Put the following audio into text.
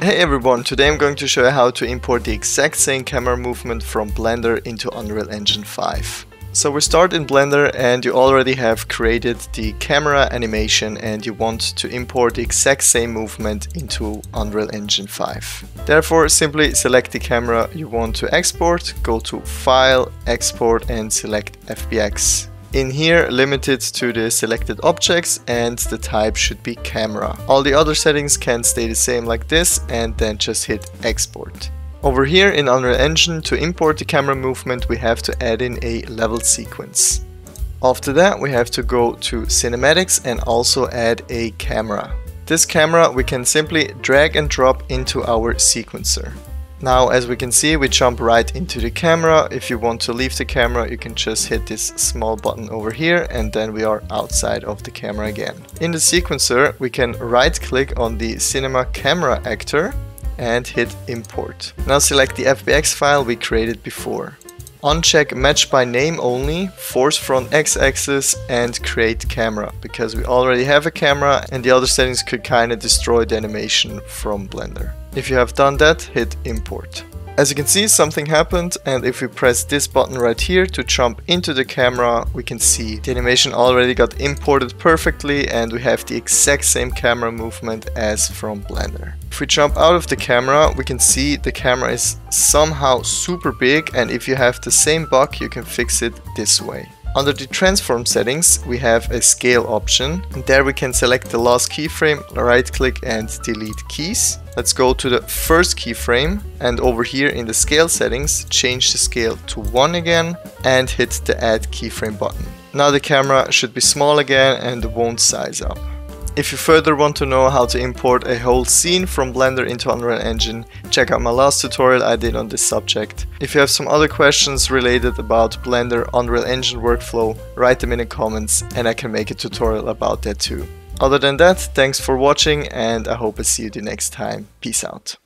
Hey everyone, today I'm going to show you how to import the exact same camera movement from Blender into Unreal Engine 5. So we start in Blender and you already have created the camera animation and you want to import the exact same movement into Unreal Engine 5. Therefore, simply select the camera you want to export, go to File, Export and select FBX. In here, limit it to the selected objects and the type should be camera. All the other settings can stay the same like this and then just hit export. Over here in Unreal Engine, to import the camera movement, we have to add in a level sequence. After that, we have to go to cinematics and also add a camera. This camera we can simply drag and drop into our sequencer. Now, as we can see, we jump right into the camera. If you want to leave the camera, you can just hit this small button over here and then we are outside of the camera again. In the sequencer, we can right-click on the cinema camera actor and hit import. Now select the FBX file we created before. Uncheck match by name only, force front x-axis and create camera, because we already have a camera and the other settings could kinda destroy the animation from Blender. If you have done that, hit import. As you can see, something happened, and if we press this button right here to jump into the camera, we can see the animation already got imported perfectly and we have the exact same camera movement as from Blender. If we jump out of the camera, we can see the camera is somehow super big, and if you have the same bug, you can fix it this way. Under the transform settings, we have a scale option, and there we can select the last keyframe, right click and delete keys. Let's go to the first keyframe and over here in the scale settings, change the scale to 1 again and hit the add keyframe button. Now the camera should be small again and won't size up. If you further want to know how to import a whole scene from Blender into Unreal Engine, check out my last tutorial I did on this subject. If you have some other questions related about Blender Unreal Engine workflow, write them in the comments and I can make a tutorial about that too. Other than that, thanks for watching and I hope I see you the next time. Peace out.